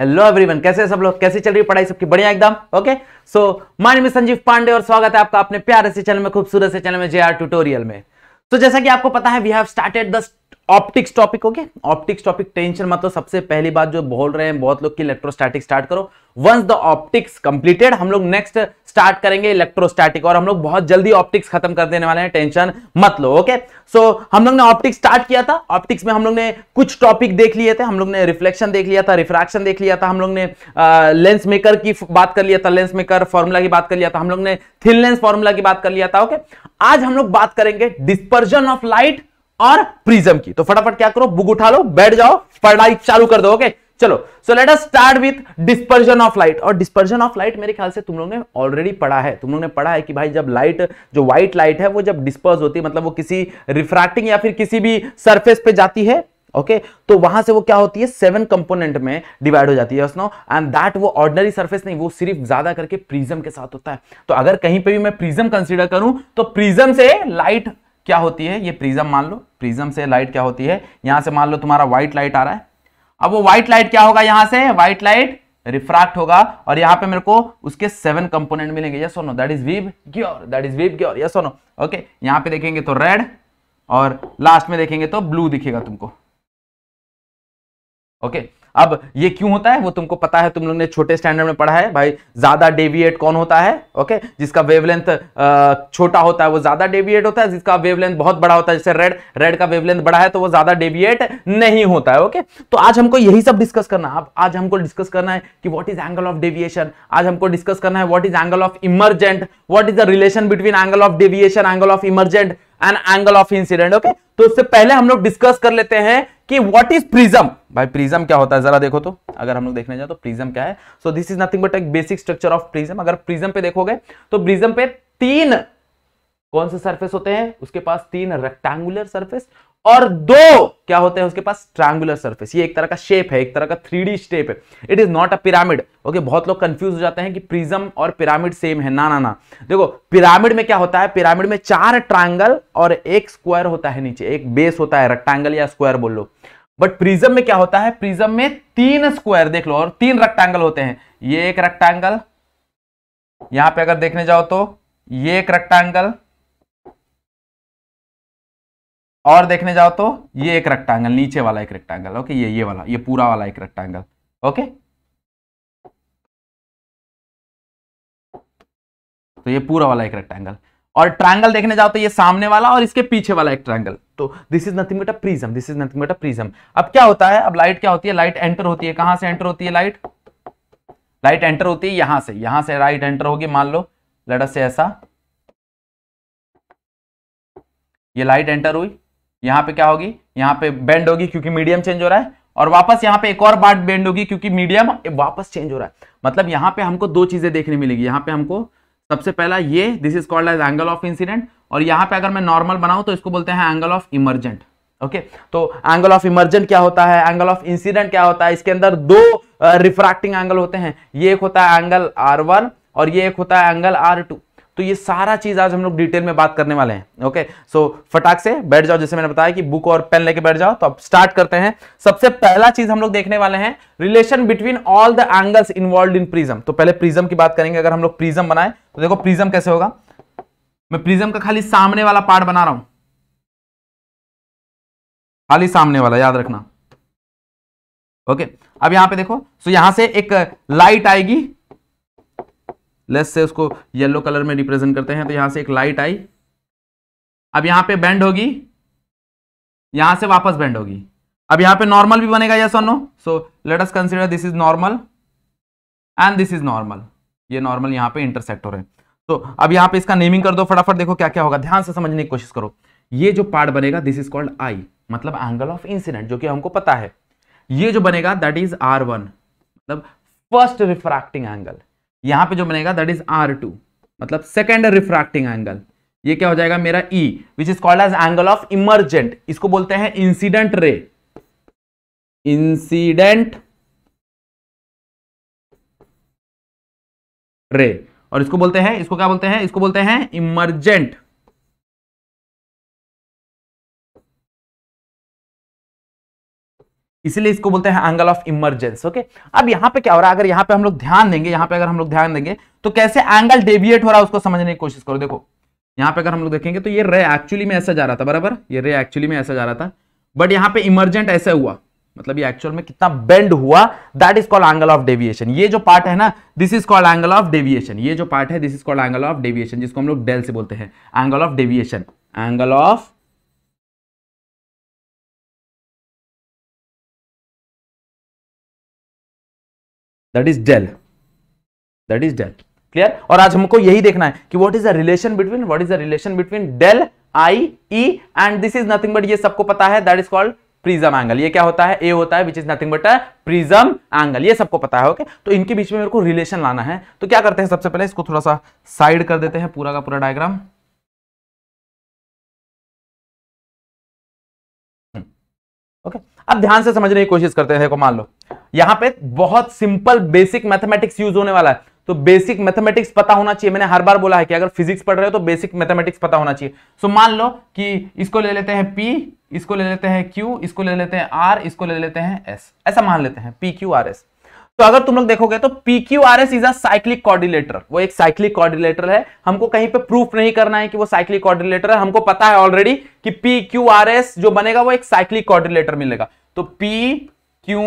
Hello everyone, कैसे सब लोग, कैसी चल रही पढ़ाई सबकी? बढ़िया एकदम okay. So my name is Sanjeev Pandey और स्वागत है आपका अपने प्यारे से चैनल में, खूबसूरत से चैनल में जेआर ट्यूटोरियल में। तो जैसा कि आपको पता है we have started the optics topic okay. Optics topic tension मत लो। सबसे पहली बात जो बोल रहे हैं बहुत लोग कि इलेक्ट्रोस्टैटिक स्टार्ट करो। वंस द ऑप्टिक्स कंप्लीटेड हम लोग नेक्स्ट स्टार्ट करेंगे इलेक्ट्रोस्टैटिक, और हम लोग बहुत जल्दी ऑप्टिक्स खत्म कर देने वाले हैं, टेंशन मत लो ओके। सो हम लोग ने ऑप्टिक्स स्टार्ट किया था। ऑप्टिक्स में हम लोग ने कुछ टॉपिक देख लिए थे। हम लोग ने रिफ्लेक्शन देख लिया था, रिफ्रैक्शन देख लिया था, हम लोग ने लेंस मेकर की बात कर लिया था, लेंस मेकर फॉर्मूला की बात कर लिया था, हम लोग ने थिन लेंस फॉर्मूला की बात कर लिया था ओके। आज हम लोग बात करेंगे डिस्पर्जन ऑफ लाइट और प्रिज्म की। तो फटाफट क्या करो, बुक उठा लो, बैठ जाओ, पढ़ाई चालू कर दो ओके। चलो so let us start with dispersion of light. और डिस्पर्जन ऑफ लाइट मेरे ख्याल से तुम लोगों ने ऑलरेडी पढ़ा है। तुम लोगों ने पढ़ा है कि भाई जब लाइट, जो व्हाइट लाइट है, वो जब डिस्पर्स होती है, मतलब वो किसी रिफ्रैक्टिंग या फिर किसी भी सरफेस पे जाती है ओके तो वहां से वो क्या होती है, 7 कंपोनेंट में डिवाइड हो जाती है स्नो। एंड दैट वो ऑर्डिनरी सरफेस नहीं, वो सिर्फ ज्यादा करके प्रिज्म के साथ होता है। तो अगर कहीं पे भी मैं प्रिज्म कंसीडर करूं तो प्रिज्म से लाइट क्या होती है, ये प्रिज्म मान लो, प्रिज्म से लाइट क्या होती है, यहां से मान लो तुम्हारा व्हाइट लाइट आ रहा है। अब वो व्हाइट लाइट क्या होगा, यहां से व्हाइट लाइट रिफ्रैक्ट होगा और यहां पे मेरे को उसके 7 कंपोनेंट मिलेंगे, यस और no? That is wave gear, that is wave gear, yes और नो ओके। यहां पे देखेंगे तो रेड और लास्ट में देखेंगे तो ब्लू दिखेगा तुमको ओके अब ये क्यों होता है वो तुमको पता है, तुम लोग ने छोटे स्टैंडर्ड में पढ़ा है भाई। ज्यादा डेविएट कौन होता है ओके जिसका वेवलेंथ छोटा होता है वो ज्यादा डेविएट होता है, जिसका वेवलेंथ बहुत बड़ा होता है, जैसे रेड का वेवलेंथ बड़ा है तो वो ज्यादा डेविएट नहीं होता है ओके तो आज हमको यही सब डिस्कस करना है। आज हमको डिस्कस करना है कि what is angle of deviation, आज हमको डिस्कस करना है what is angle of emergent, what is the relation between angle of deviation, angle of emergent and angle of incident okay. तो उससे पहले हम लोग डिस्कस कर लेते हैं कि व्हाट इज प्रिज्म। भाई प्रिज्म क्या होता है जरा देखो, तो अगर हम लोग देखने जाए तो प्रिज्म क्या है। So this is nothing but एक बेसिक स्ट्रक्चर ऑफ प्रिज्म। अगर प्रिज्म पे देखोगे तो प्रिज्म पे 3 कौन से सरफेस होते हैं, उसके पास 3 रेक्टेंगुलर सरफेस और 2 क्या होते हैं उसके पास ट्रायंगुलर सरफेस। ये एक तरह का शेप है, एक तरह का 3D शेप है, it is not a pyramid okay. बहुत लोग कंफ्यूज हो जाते हैं कि प्रिज्म और पिरामिड सेम है, ना ना ना। देखो पिरामिड में क्या होता है, पिरामिड में 4 ट्रायंगल और 1 स्क्वायर होता है, नीचे एक बेस होता है, रेक्टेंगल या स्क्वायर बोल लो। बट प्रिज्म में क्या होता है, प्रिज्म में 3 स्क्वायर देख लो और 3 रेक्टेंगल होते हैं। ये एक रेक्टेंगल, यहां पे अगर देखने जाओ तो ये एक रेक्टेंगल और देखने जाओ तो ये एक रेक्टेंगल, नीचे वाला एक रेक्टेंगल ओके, ये वाला, ये पूरा वाला एक रेक्टेंगल ओके। तो ये पूरा वाला एक रेक्टेंगल और ट्रायंगल देखने जाओ तो ये सामने वाला और इसके पीछे वाला एक ट्रायंगल। तो this is nothing but a prism, this is nothing but a prism. अब क्या होता है, अब लाइट क्या होती है, लाइट एंटर होती है, कहां से एंटर होती है लाइट, लाइट एंटर होती है यहां से, यहां से लाइट एंटर होगी। मान लो लेट अस से ऐसा ये लाइट एंटर हुई, यहां पे क्या होगी, यहां पे बेंड होगी क्योंकि मीडियम चेंज हो रहा है, और वापस यहां पे एक और बार बेंड होगी क्योंकि मीडियम वापस चेंज हो रहा है। मतलब यहां पे हमको 2 चीजें देखने मिलेगी। यहां पे हमको सबसे पहला ये, this is called as angle of incident, और यहां पे अगर मैं नॉर्मल बनाऊं तो इसको बोलते हैं एंगल ऑफ इमर्जेंट ओके। तो एंगल ऑफ इमर्जेंट क्या होता है, एंगल ऑफ इंसिडेंट क्या होता है, इसके अंदर 2 रिफ्रैक्टिंग एंगल होते हैं। ये एक होता है एंगल R1 और ये एक होता है एंगल R2। तो ये सारा चीज आज हम लोग डिटेल में बात करने वाले हैं ओके। सो फटाक से बैठ जाओ, जैसे मैंने बताया कि बुक और पेन लेके बैठ जाओ। तो अब स्टार्ट करते हैं। सबसे पहला चीज हम लोग देखने वाले हैं relation between all the angles involved in prism. तो पहले प्रिज्म की बात करेंगे। अगर हम लोग प्रिज्म बनाए तो देखो प्रिज्म कैसे होगा। मैं प्रिज्म का खाली सामने वाला पार्ट बना रहा हूं, खाली सामने वाला, याद रखना ओके। अब यहां पर देखो, सो यहां से एक लाइट आएगी, लेट्स से उसको येलो कलर में रिप्रेजेंट करते हैं। तो यहां से एक लाइट आई, अब यहां पे बेंड होगी, यहां से वापस बेंड होगी। अब यहां पे नॉर्मल भी बनेगा, यस और no? So let us consider this is normal and this is normal. ये नॉर्मल यहां पे इंटरसेक्ट हो रहे हैं। तो अब यहां पे इसका नेमिंग कर दो फटाफट। देखो क्या क्या होगा, ध्यान से समझने की कोशिश करो। ये जो पार्ट बनेगा दिस इज कॉल्ड आई, मतलब एंगल ऑफ इंसिडेंट, जो कि हमको पता है। ये जो बनेगा दैट इज R1, मतलब फर्स्ट रिफ्रैक्टिंग एंगल। यहां पे जो बनेगा दैट इज R2, मतलब सेकेंड रिफ्रैक्टिंग एंगल। ये क्या हो जाएगा मेरा E, which is called as angle of emergent. इसको बोलते हैं इंसिडेंट रे, इंसिडेंट रे। और इसको बोलते हैं, इसको क्या बोलते हैं, इसको बोलते हैं इमर्जेंट इसलिए इसको बोलते हैं एंगल ऑफ इमर्जेंस। ओके, अब यहाँ पे क्या हो रहा है, अगर यहाँ पे हम लोग ध्यान देंगे, यहाँ पे अगर हम लोग ध्यान देंगे तो कैसे एंगल डेविएट हो रहा है उसको समझने की कोशिश करो। देखो यहाँ पे अगर हम लोग देखेंगे तो ये रे एक्चुअली में ऐसा जा रहा था, बराबर, ये रे एक्चुअली में ऐसा जा रहा था, बट यहाँ पे इमर्जेंट ऐसा हुआ, मतलब ये एक्चुअल में कितना बेंड हुआ, that is called angle of deviation. ये जो पार्ट है ना, this is called angle of deviation, ये जो पार्ट है this is called angle of deviation, जिसको हम लोग डेल से बोलते हैं, angle of deviation, angle of that is del, that is del. Clear? और आज हमको यही देखना है कि what is the relation between del I E and this is nothing but, ये सबको पता है, that is called prism angle. ये क्या होता है? ए होता है, which is nothing but a prism angle. ये सबको पता है। ओके, तो इनके बीच में मेरे को रिलेशन लाना है। तो क्या करते हैं, सबसे पहले इसको थोड़ा सा साइड कर देते हैं, पूरा का पूरा डायग्राम। ओके, अब ध्यान से समझने की कोशिश करते हैं। मान लो यहाँ पे बहुत सिंपल बेसिक मैथमेटिक्स यूज होने वाला है, तो बेसिक मैथमेटिक्स पता होना चाहिए। मैंने हर बार बोला है कि अगर फिजिक्स पढ़ रहे हो तो बेसिक मैथमेटिक्स पता होना चाहिए। सो मान लो कि इसको ले लेते हैं p, इसको ले लेते हैं q, इसको ले लेते हैं r, इसको ले लेते हैं s, ऐसा मान लेते हैं p q r s। तो अगर तुम लोग देखोगे तो P Q R S is a cyclic coordinator, वो एक साइक्लिक कोऑर्डिनेटर है। हमको कहीं पे प्रूफ नहीं करना है कि वो साइक्लिक कोऑर्डिनेटर है, हमको पता है ऑलरेडी कि पी क्यू आर एस जो बनेगा वो एक साइक्लिक कोऑर्डिनेटर मिलेगा। तो P Q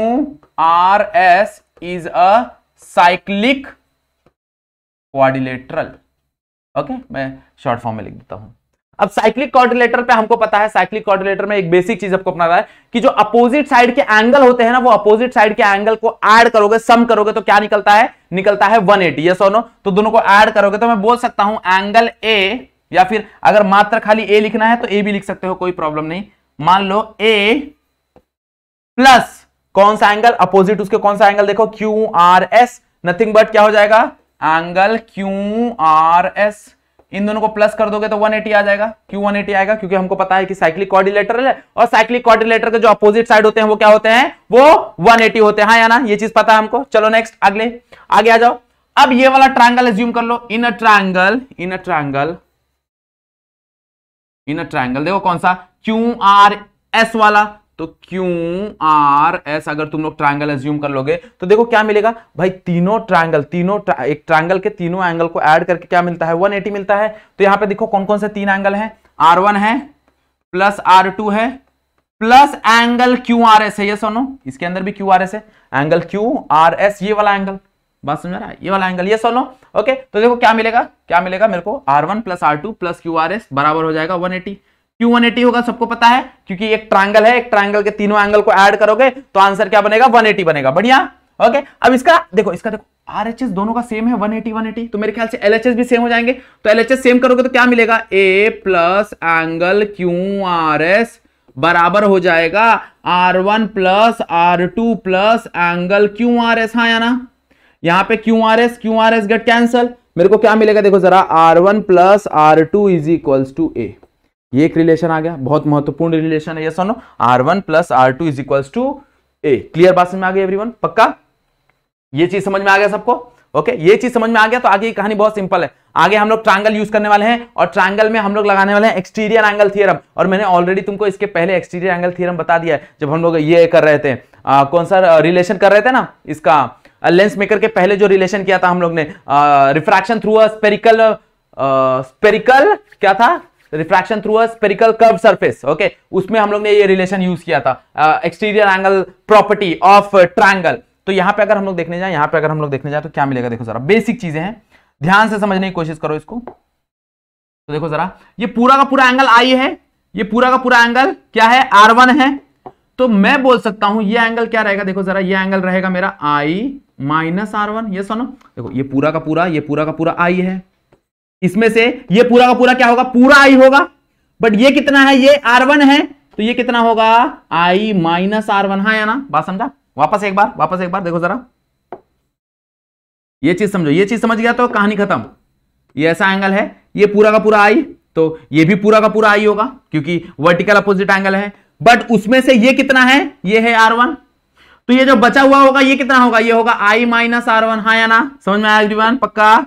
R S is a cyclic quadrilateral. Okay, मैं शॉर्ट फॉर्म में लिख देता हूं। अब साइक्लिक कोऑर्डिनेटर पे हमको पता है, साइक्लिक कोऑर्डिनेटर में एक बेसिक चीज आपको अपना रहा है कि जो अपोजिट साइड के एंगल होते हैं ना, वो अपोजिट साइड के एंगल को ऐड करोगे, सम करोगे तो क्या निकलता है 180। यस और नो? तो दोनों को ऐड करोगे तो मैं बोल सकता हूं एंगल ए, या फिर अगर मात्र खाली ए लिखना है तो ए भी लिख सकते हो, कोई प्रॉब्लम नहीं। मान लो ए प्लस कौन सा एंगल, अपोजिट उसके कौन सा एंगल, देखो Q R S, nothing but क्या हो जाएगा एंगल क्यू आर एस। इन दोनों को प्लस कर दोगे तो 180 आ जाएगा, क्यों 180 आएगा? क्योंकि हमको पता है कि साइक्लिक कोऑर्डिनेटर है और साइक्लिक कोऑर्डिनेटर के जो अपोजिट साइड होते हैं वो क्या होते हैं, वो 180 होते हैं। हाँ या ना? ये चीज पता है हमको। चलो नेक्स्ट, अगले आगे आ जाओ। अब ये वाला ट्रायंगल एज्यूम कर लो, इन अ ट्रायंगल देखो कौन सा, क्यू आर एस वाला। तो क्यू आर एस अगर तुम लोग ट्रायंगल एज्यूम कर लोगे तो देखो क्या मिलेगा भाई, एक ट्रायंगल के तीनों एंगल को ऐड करके क्या मिलता है, 180 मिलता है। तो यहां पे देखो कौन कौन से तीन एंगल हैं, R1 है प्लस R2 है plus angle Q R S है। ये सोनो, इसके अंदर भी क्यू आर एस है, एंगल क्यू आर एस, ये वाला एंगल, बात समझ रहा है, ये वाला एंगल, ये सोनो। ओके, तो देखो क्या मिलेगा मेरे को, R1 plus R2 plus Q R S बराबर हो जाएगा 180। क्यों 180 होगा सबको पता है, क्योंकि एक ट्रायंगल है, एक ट्रायंगल के तीनों एंगल को ऐड करोगे तो आंसर क्या बनेगा, 180 बनेगा। बढ़िया। ओके, अब इसका देखो आरएचएस दोनों का सेम है 180 180, तो मेरे ख्याल से एलएचएस भी सेम हो जाएंगे। तो एलएचएस सेम करोगे तो क्या मिलेगा, A plus angle Q R S बराबर हो जाएगा R1 plus R2 plus angle Q R S. हाँ या ना? यहाँ पे Q R S get cancel, मेरे को क्या मिलेगा देखो जरा, R1 plus R2 is equals to A. ये एक रिलेशन आ गया, बहुत महत्वपूर्ण रिलेशन है। ये सुनो, R1 plus R2 is equals to A. Clear? बात समझ में आ गई एवरीवन? पक्का ये चीज समझ में आ गया सबको? ओके, ये चीज समझ में आ गया तो आगे की कहानी बहुत सिंपल है। आगे हम लोग ट्रायंगल यूज करने वाले हैं और ट्रायंगल में हम लोग लगाने वाले हैं एक्सटीरियर एंगल थियरम। और मैंने ऑलरेडी तुमको इसके पहले एक्सटीरियर एंगल थियरम बता दिया है, जब हम लोग ये कर रहे थे, कौन सा रिलेशन कर रहे थे ना, इसका लेंस मेकर के पहले जो रिलेशन किया था हम लोग ने, रिफ्रैक्शन थ्रू अ स्पेरिकल क्या था, refraction through a spherical curve surface. Okay, उसमें हम लोग ने ये रिलेशन यूज किया था, exterior angle property of triangle. तो यहाँ पे अगर हम लोग देखने जाए तो क्या मिलेगा देखो जरा, बेसिक चीजें हैं, ध्यान से समझने की कोशिश करो इसको। तो देखो जरा, ये पूरा का पूरा एंगल आई है, ये पूरा का पूरा एंगल क्या है, R1 है। तो मैं बोल सकता हूं ये एंगल क्या रहेगा, देखो जरा, ये एंगल रहेगा मेरा I माइनस R1। ये सुनो, देखो ये पूरा का पूरा I है, इसमें से ये पूरा का पूरा क्या होगा, पूरा आई होगा, बट ये कितना है, ये R1 है, तो ये कितना होगा, आई माइनस R1। हाँ या ना? बात समझा? वापस एक बार देखो जरा, ये चीज समझ गया तो कहानी खत्म। ये ऐसा एंगल है, ये पूरा का पूरा आई, तो ये भी पूरा का पूरा आई होगा क्योंकि वर्टिकल अपोजिट एंगल है, बट उसमें से ये कितना है, ये है R1। तो ये जो बचा हुआ होगा ये कितना होगा, ये होगा आई माइनस R1। हाँ या ना? समझ में आया एवरीवन? पक्का?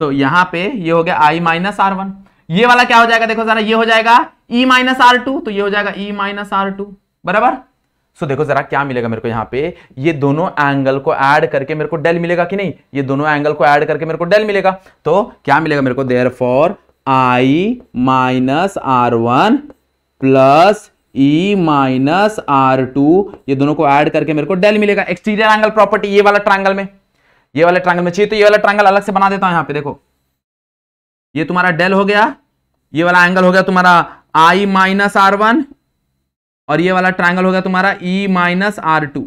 तो यहाँ पे ये हो गया I माइनस R1। ये वाला क्या हो जाएगा देखो जरा, ये हो जाएगा E माइनस R2, तो ये हो जाएगा E माइनस R2। बराबर। सो देखो जरा क्या मिलेगा मेरे को यहाँ पे, ये दोनों एंगल को ऐड करके मेरे को डेल मिलेगा कि नहीं, ये दोनों एंगल को ऐड करके मेरे को डेल मिलेगा। तो क्या मिलेगा मेरे को, therefore I minus R one plus E minus R two, ये दोनों को ऐड करके मेरे को डेल मिलेगा। एक्सटीरियर एंगल प्रॉपर्टी ये वाला ट्रायंगल में, ये वाला ट्रायंगल में चाहिए तो ये वाला ट्रायंगल अलग से बना देता हूं। यहाँ पे देखो ये तुम्हारा डेल हो गया, ये वाला एंगल हो गया तुम्हारा आई माइनस आर वन, और ये वाला ट्रायंगल हो गया तुम्हारा ई माइनस आर टू,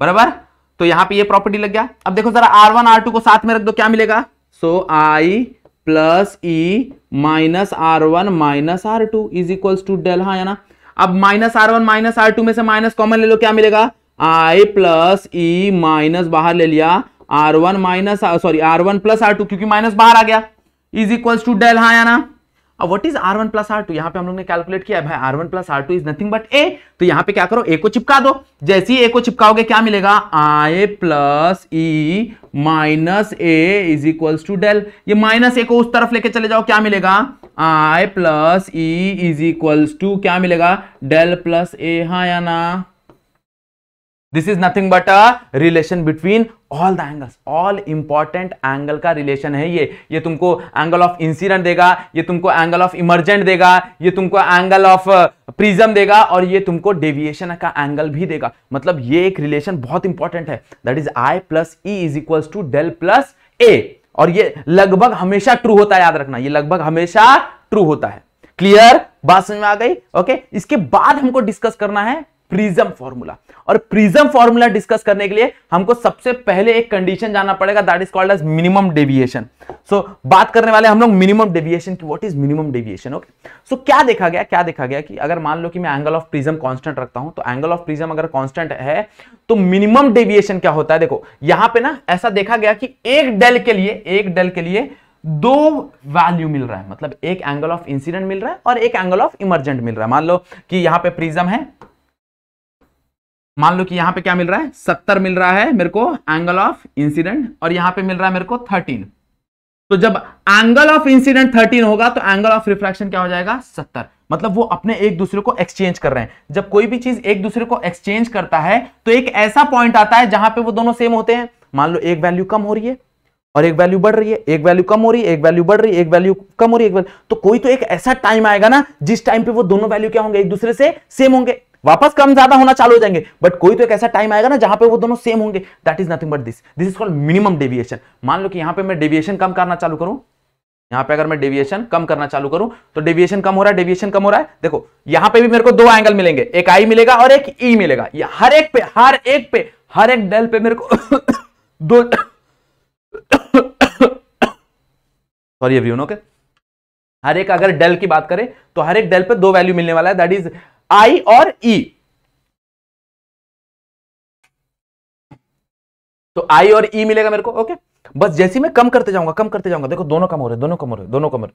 बराबर। तो यहाँ पे ये प्रॉपर्टी लग गया। अब देखो जरा आर वन आर टू को साथ में रख दो क्या मिलेगा, so I plus E minus R one minus R two is equals to del, हाँ या ना। अब minus R one minus R two में से माइनस कॉमन ले लो, क्या मिलेगा आई प्लस ई माइनस बाहर ले लिया R one minus sorry R one plus R two क्योंकि माइनस बाहर आ गया, इज इक्वल्स टू डेल, हाँ या ना। अब what is R one plus R two, यहाँ पे हम लोग ने कैलकुलेट किया भाई R one plus R two is nothing but A. तो यहाँ पे क्या करो ए को चिपका दो, जैसे ही ए को चिपकाओगे क्या मिलेगा I plus E minus A is equals to del. ये माइनस ए को उस तरफ लेके चले जाओ क्या मिलेगा I plus E is equals to क्या मिलेगा डेल प्लस ए, हाँ या ना। This is nothing but a relation between all the angles, all important angle का रिलेशन है ये। ये तुमको एंगल ऑफ इंसिडेंट देगा, ये तुमको एंगल ऑफ इमर्जेंट देगा, ये तुमको एंगल ऑफ प्रिज्म देगा, और ये तुमको डेविएशन का एंगल भी देगा। मतलब ये एक रिलेशन बहुत इंपॉर्टेंट है, that is I plus E is equals to del plus A, और ये लगभग हमेशा ट्रू होता है, याद रखना ये लगभग हमेशा ट्रू होता है। क्लियर, बात समझ में आ गई? ओके इसके बाद हमको डिस्कस करना है प्रिज्म फॉर्मूला, और प्रिज्म फॉर्मूला डिस्कस करने के लिए हमको सबसे पहले एक कंडीशन जानना पड़ेगा, that is called as minimum deviation. So बात करने वाले हम लोग मिनिमम डेविएशन की, what is minimum deviation. Okay so क्या देखा गया, क्या देखा गया कि अगर मान लो कि मैं एंगल ऑफ प्रिज्म कांस्टेंट रखता हूं, तो एंगल ऑफ प्रिज्म अगर कांस्टेंट है तो मिनिमम डेविएशन क्या होता है। देखो यहां पे ना ऐसा देखा गया कि एक डेल के लिए दो वैल्यू मिल रहा है, मतलब एक एंगल ऑफ इंसिडेंट मिल रहा है और एक एंगल ऑफ इमर्जेंट मिल रहा है। मान लो कि यहां पर प्रिज्म है, मान लो कि यहां पे क्या मिल रहा है 70 मिल रहा है मेरे को एंगल ऑफ इंसिडेंट, और यहां पे मिल रहा है मेरे को 13। तो जब एंगल ऑफ इंसिडेंट 13 होगा तो एंगल ऑफ रिफ्रैक्शन क्या हो जाएगा 70। मतलब वो अपने एक दूसरे को एक्सचेंज कर रहे हैं। जब कोई भी चीज एक दूसरे को एक्सचेंज करता है तो एक ऐसा पॉइंट आता है जहां पे वो दोनों सेम होते हैं। मान लो एक वैल्यू कम हो रही है और एक वैल्यू बढ़ रही है, एक वैल्यू कम हो रही है, एक वैल्यू बढ़ रही है, एक वैल्यू कम हो रही है, तो कोई तो एक ऐसा टाइम आएगा ना जिस टाइम पे वो दोनों वैल्यू क्या होंगे, एक दूसरे से सेम होंगे, वापस कम ज्यादा होना चालू हो जाएंगे, बट कोई तो एक ऐसा टाइम आएगा ना जहां पे वो दोनों सेम होंगे। That is nothing but this is called minimum deviation. मान लो कि यहां पे मैं डेविएशन कम करना चालू करूं, यहां पे अगर मैं डेविएशन कम करना चालू करूं तो डेविएशन कम हो रहा है, डेविएशन कम हो रहा है। देखो यहां पे भी मेरे को दो एंगल मिलेंगे, एक आई मिलेगा और एक ई मिलेगा। हर एक डेल पे मेरे को दो, सॉरी एवरीवन, ओके। हर एक अगर डेल की बात करें तो हर एक डेल पे दो वैल्यू मिलने वाला है, दैट इज आई और ई। तो आई और ई मिलेगा मेरे को, ओके। बस जैसे मैं कम करते जाऊंगा, देखो दोनों कम हो रहे, दोनों कम हो रहे।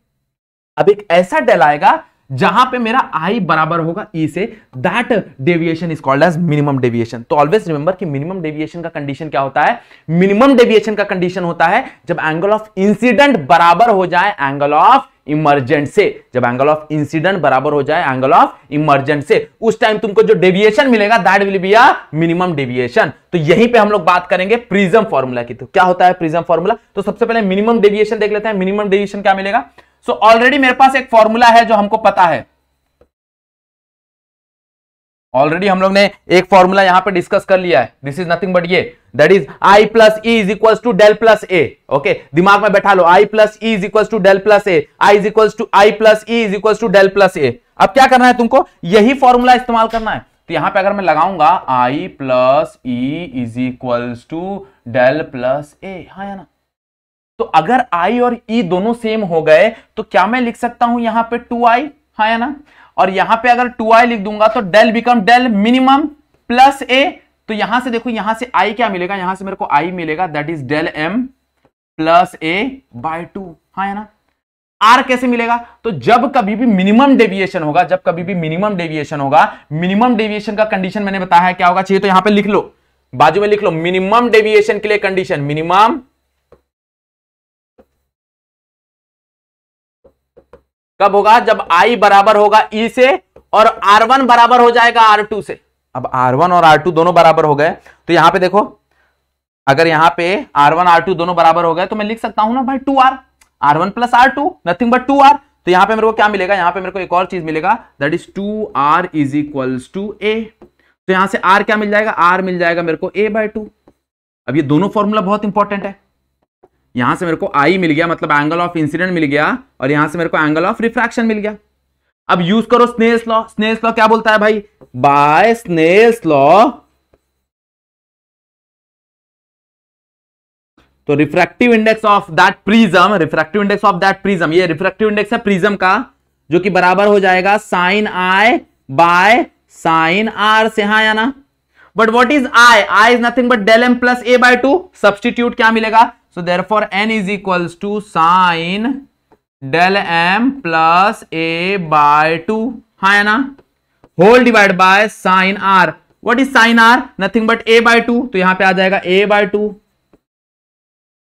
अब एक ऐसा डेल आएगा जहां पे मेरा आई बराबर होगा ई से, that deviation is called as minimum deviation. तो ऑलवेज रिमेंबर कि मिनिमम डेविएशन का कंडीशन क्या होता है, मिनिमम डेविएशन का कंडीशन होता है जब एंगल ऑफ इंसिडेंट बराबर हो जाए एंगल ऑफ इमर्जेंट से, जब एंगल ऑफ इंसिडेंट बराबर हो जाए एंगल ऑफ इमर्जेंट से, उस टाइम तुमको जो डेविएशन मिलेगा that will be a minimum deviation. तो यहीं पे हम लोग बात करेंगे प्रिज्म फॉर्मूला की। तो क्या होता है प्रिज्म फॉर्मूला, तो सबसे पहले मिनिमम डेविएशन देख लेते हैं। मिनिमम डेविएशन क्या मिलेगा, सो ऑलरेडी मेरे पास एक फॉर्मूला है जो हमको पता है, ऑलरेडी हम लोग ने एक फॉर्मूला यहां पे डिस्कस कर लिया है। दिस इज नथिंग बट ये, that is I plus E is equals to del plus A. Okay दिमाग में बैठा लो, I plus E is equals to del plus A, I plus E is equals to del plus A. अब क्या करना है तुमको, यही फॉर्मूला इस्तेमाल करना है। तो यहां पे अगर मैं लगाऊंगा I plus E is equals to del plus A, हाँ या ना। तो अगर आई और ई दोनों सेम हो गए तो क्या मैं लिख सकता हूं यहां पे 2i, हाँ या ना। और यहां पे अगर 2i लिख दूंगा तो del become del minimum plus a। तो यहां से देखो, यहां से i क्या मिलेगा, यहां से मेरे को i मिलेगा, that is del m plus a by 2, हाँ या ना। r कैसे मिलेगा, तो जब कभी भी मिनिमम डेविएशन होगा, जब कभी भी मिनिमम डेविएशन होगा, मिनिमम डेविएशन का कंडीशन मैंने बताया क्या होगा चाहिए, तो यहां पे लिख लो, बाजू में लिख लो मिनिमम डेविएशन के लिए कंडीशन, मिनिमम कब होगा जब i बराबर होगा e से और R1 बराबर हो जाएगा R2 से। अब R1 और R2 दोनों बराबर हो गए तो यहां पे देखो, अगर यहां पे R1 R2 दोनों बराबर हो गए तो मैं लिख सकता हूं ना भाई 2R, R1 plus R2 nothing but 2R। तो यहां पे मेरे को क्या मिलेगा, यहां पे मेरे को एक और चीज मिलेगा that is 2R is equals to A। तो यहां से R क्या मिल जाएगा, R मिल जाएगा मेरे को A बाय 2। अब ये दोनों फॉर्मूला बहुत इंपॉर्टेंट है। यहां से मेरे को I मिल गया मतलब एंगल ऑफ इंसिडेंट मिल गया, और यहां से मेरे को एंगल ऑफ रिफ्रैक्शन मिल गया। अब यूज करो स्नेल्स लॉ। स्नेल्स लॉ क्या बोलता है भाई, बाय स्नेल्स लॉ तो refractive index of that prism, refractive index of that prism, ये रिफ्रैक्टिव इंडेक्स है प्रिज्म का जो कि बराबर हो जाएगा sine I by sine R से। हाँ या ना? But what is I, I is nothing but del M plus A by 2। Substitute क्या मिलेगा, so therefore N is equals to sine del M plus A by 2, हाँ है ना, whole divide by sine R. What is sine R, nothing but A by 2, तो यहां पे आ जाएगा A by 2।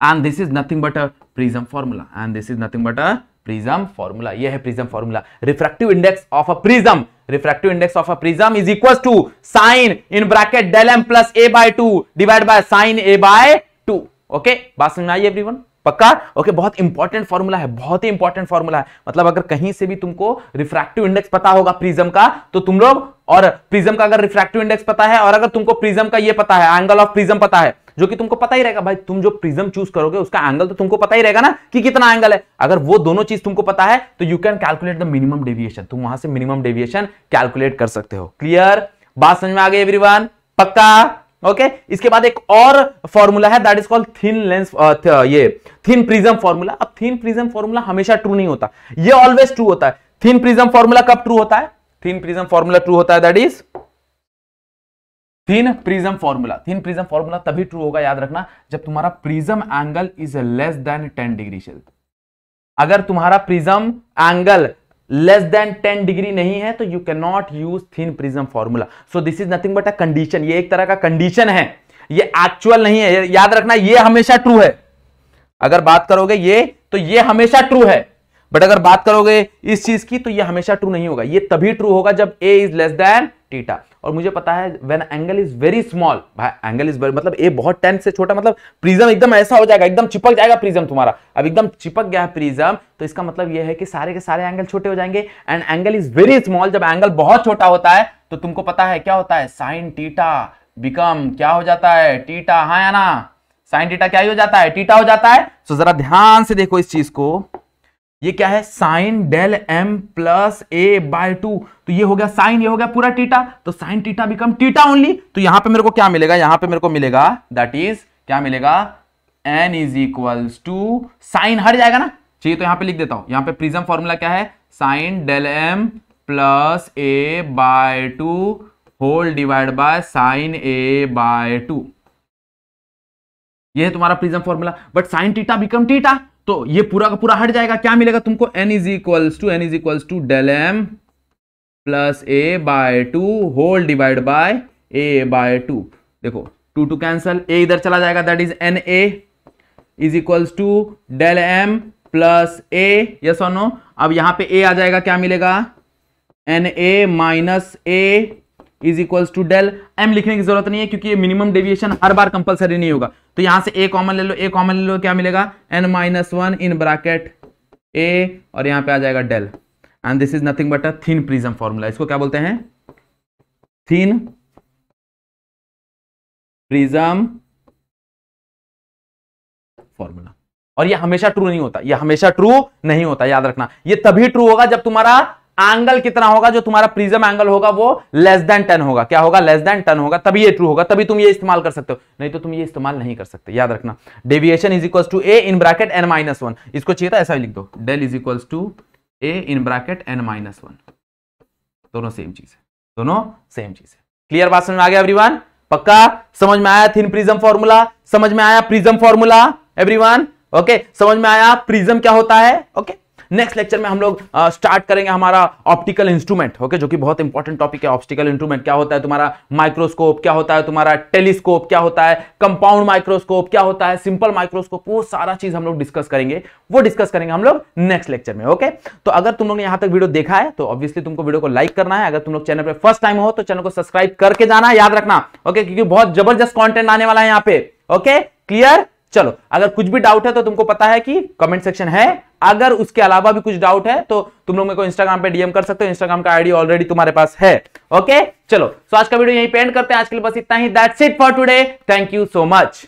And this is nothing but a prism formula, and this is nothing but a prism formula. यह है prism formula. Refractive index of a prism, refractive index of a prism is equal to sine in bracket del M plus A by 2 divide by sine A by 2। Okay, बात समझ में आई everyone? पक्का? Okay, बहुत important formula है, बहुत ही important formula है। मतलब अगर कहीं से भी तुमको रिफ्रैक्टिव इंडेक्स पता होगा प्रिज्म का तो तुम लोग, और प्रिज्म का अगर रिफ्रैक्टिव इंडेक्स पता है, और अगर तुमको प्रिज्म का ये पता है एंगल ऑफ प्रिज्म पता है, जो कि तुमको पता ही रहेगा भाई, तुम जो प्रिज्म चूज करोगे उसका एंगल तो तुमको पता ही रहेगा ना कि कितना एंगल है। अगर वो दोनों चीज तुमको पता है तो you can calculate the minimum deviation, तुम वहां से मिनिमम डेविएशन कैलकुलेट कर सकते हो। क्लियर? बात समझ में आ गई एवरीवन? पक्का? ओके इसके बाद एक और फॉर्मूला है that is called thin lens, ये थिन प्रिज्म फॉर्मूला। अब थिन प्रिज्म फॉर्मूला हमेशा ट्रू नहीं होता, ये ऑलवेज ट्रू होता है। थिन प्रिज्म फॉर्मूला कब ट्रू होता है? थिन प्रिज्म फॉर्मूला ट्रू होता है that is thin prism formula. Thin prism formula तभी ट्रू होगा, याद रखना, जब तुम्हारा prism angle is less than 10 degree से। अगर तुम्हारा prism angle less than 10 degree नहीं है तो you can not use thin prism formula. So this is nothing but a condition, ये एक तरह का कंडीशन है, ये एक्चुअल नहीं है। याद रखना ये हमेशा ट्रू है। अगर बात करोगे ये तो ये हमेशा ट्रू है, बट अगर बात करोगे इस चीज की तो ये हमेशा ट्रू नहीं होगा। ये तभी ट्रू होगा जब A is less than theta. और मुझे पता है when angle is very small, भाई एंगल इज वेरी मतलब ए बहुत 10 से छोटा, मतलब प्रिज्म एकदम ऐसा हो जाएगा, एकदम चिपक जाएगा प्रिज्म तुम्हारा। अब एकदम चिपक गया है प्रिज्म तो इसका मतलब यह है कि सारे के सारे एंगल छोटे हो जाएंगे। And angle is very small, जब एंगल बहुत छोटा होता है तो तुमको पता है क्या होता है, साइन टीटा बिकम क्या हो जाता है, टीटा। हाँ या ना? साइन टीटा क्या हो जाता है, टीटा हो जाता है। तो जरा ध्यान से देखो इस चीज को, ये क्या है, sine del M plus A by 2। तो ये हो गया साइन, ये हो गया पूरा टीटा, तो sine theta become theta only. तो यहां पे मेरे को क्या मिलेगा, यहां पे मेरे को मिलेगा दैट इज क्या मिलेगा, N is equals to sine हट जाएगा ना, चाहिए तो यहां पे लिख देता हूं। यहां पे प्रिज्म फॉर्मूला क्या है, sine del M plus A by 2 whole divide by sine A by 2। यह है तुम्हारा prism formula. But sine theta become theta तो ये पूरा का पूरा हट जाएगा। क्या मिलेगा तुमको, n is equals to del M plus A by 2 whole divide by A by 2। देखो 2 कैंसल, a इधर चला जाएगा that is n A is equals to del M plus A. Yes और नो? अब यहां पे a आ जाएगा, क्या मिलेगा, n A minus A is equals to del m. लिखने की जरूरत नहीं है क्योंकि ये मिनिमम डेविएशन हर बार कंपलसरी नहीं होगा। तो यहां से ए कॉमन ले लो, ए कॉमन ले लो, क्या मिलेगा, एन माइनस 1 इन ब्रैकेट ए, और यहां पे आ जाएगा del. And this is nothing but a thin prism formula. इसको क्या बोलते हैं, थिन प्रिज्म फॉर्मूला। और यह हमेशा ट्रू नहीं होता, यह हमेशा ट्रू नहीं होता, याद रखना। यह तभी ट्रू होगा जब तुम्हारा एंगल कितना होगा, जो तुम्हारा प्रिज्म एंगल होगा वो लेस देन 10 होगा। क्या होगा, लेस देन 10 होगा, तभी ये ट्रू होगा, तभी तुम ये इस्तेमाल कर सकते हो, नहीं तो तुम ये इस्तेमाल नहीं कर सकते। याद रखना deviation is equals to A in bracket n minus 1। इसको चाहिए था ऐसा ही लिख दो, del is equals to A in bracket n minus 1। दोनों सेम चीज है, दोनों सेम चीज है। क्लियर? बात समझ में आ गया एवरीवन? पक्का समझ में आया थिन प्रिज्म फॉर्मूला? समझ में आया प्रिज्म फॉर्मूला एवरीवन? ओके, समझ में आया प्रिज्म क्या होता है? ओके नेक्स्ट लेक्चर में हम लोग स्टार्ट करेंगे हमारा ऑप्टिकल इंस्ट्रूमेंट, ओके, जो कि बहुत इंपॉर्टेंट टॉपिक है। ऑप्टिकल इंस्ट्रूमेंट क्या होता है तुम्हारा, माइक्रोस्कोप क्या होता है तुम्हारा, टेलीस्कोप क्या होता है, कंपाउंड माइक्रोस्कोप क्या होता है, सिंपल माइक्रोस्कोप, वो सारा चीज हम लोग डिस्कस करेंगे, वो डिस्कस करेंगे हम लोग नेक्स्ट लेक्चर में, ओके। तो अगर तुम लोग ने यहां तक वीडियो देखा है तो ऑब्वियसली तुमको वीडियो को लाइक करना है। अगर तुम लोग चैनल पर फर्स्ट टाइम हो तो चैनल को सब्सक्राइब करके जाना, याद रखना, ओके, क्योंकि बहुत जबरदस्त कंटेंट आने वाला है यहाँ पे, ओके, क्लियर। चलो, अगर कुछ भी डाउट है तो तुमको पता है कि कमेंट सेक्शन है, अगर उसके अलावा भी कुछ डाउट है तो तुम लोग मेरे को इंस्टाग्राम पे डीएम कर सकते हो, इंस्टाग्राम का आईडी ऑलरेडी तुम्हारे पास है, ओके। चलो, सो आज का वीडियो यहीं पे एंड करते हैं, आज के लिए बस इतना ही, that's it for today, thank you so much.